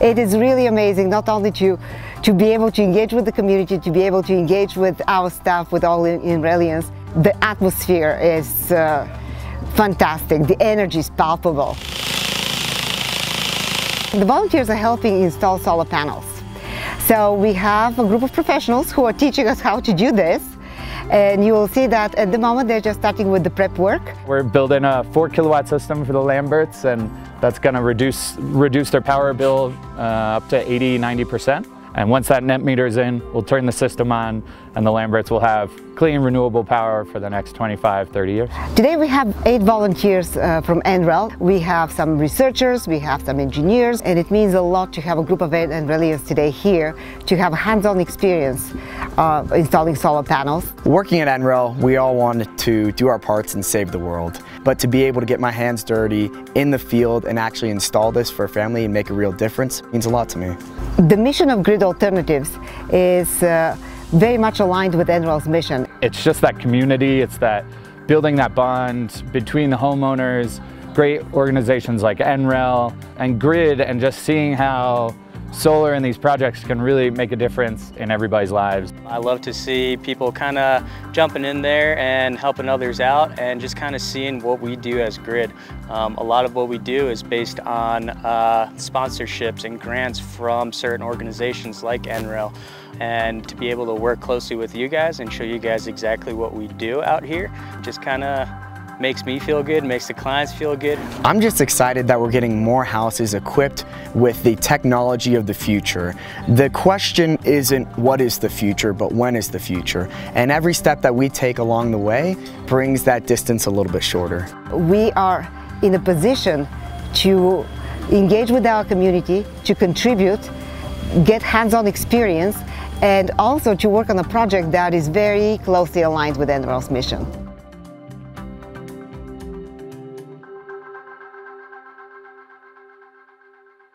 It is really amazing not only to be able to engage with the community, to be able to engage with our staff, with all NRELians. The atmosphere is fantastic, the energy is palpable. The volunteers are helping install solar panels. So we have a group of professionals who are teaching us how to do this. And you will see that at the moment they're just starting with the prep work. We're building a 4 kilowatt system for the Lamberts, and that's going to reduce their power bill up to 80–90%. And once that net meter's in, we'll turn the system on and the Lamberts will have clean, renewable power for the next 25–30 years. Today we have 8 volunteers from NREL. We have some researchers, we have some engineers, and it means a lot to have a group of 8 NRELians today here to have a hands-on experience installing solar panels. Working at NREL, we all wanted to do our parts and save the world, but to be able to get my hands dirty in the field and actually install this for a family and make a real difference means a lot to me. The mission of GRID Alternatives is very much aligned with NREL's mission. It's just that community, it's that building that bond between the homeowners, great organizations like NREL and GRID, and just seeing how solar and these projects can really make a difference in everybody's lives. I love to see people kind of jumping in there and helping others out and just kind of seeing what we do as GRID. A lot of what we do is based on sponsorships and grants from certain organizations like NREL. And to be able to work closely with you guys and show you guys exactly what we do out here just kind of makes me feel good, makes the clients feel good. I'm just excited that we're getting more houses equipped with the technology of the future. The question isn't what is the future, but when is the future? And every step that we take along the way brings that distance a little bit shorter. We are in a position to engage with our community, to contribute, get hands-on experience, and also to work on a project that is very closely aligned with NREL's mission.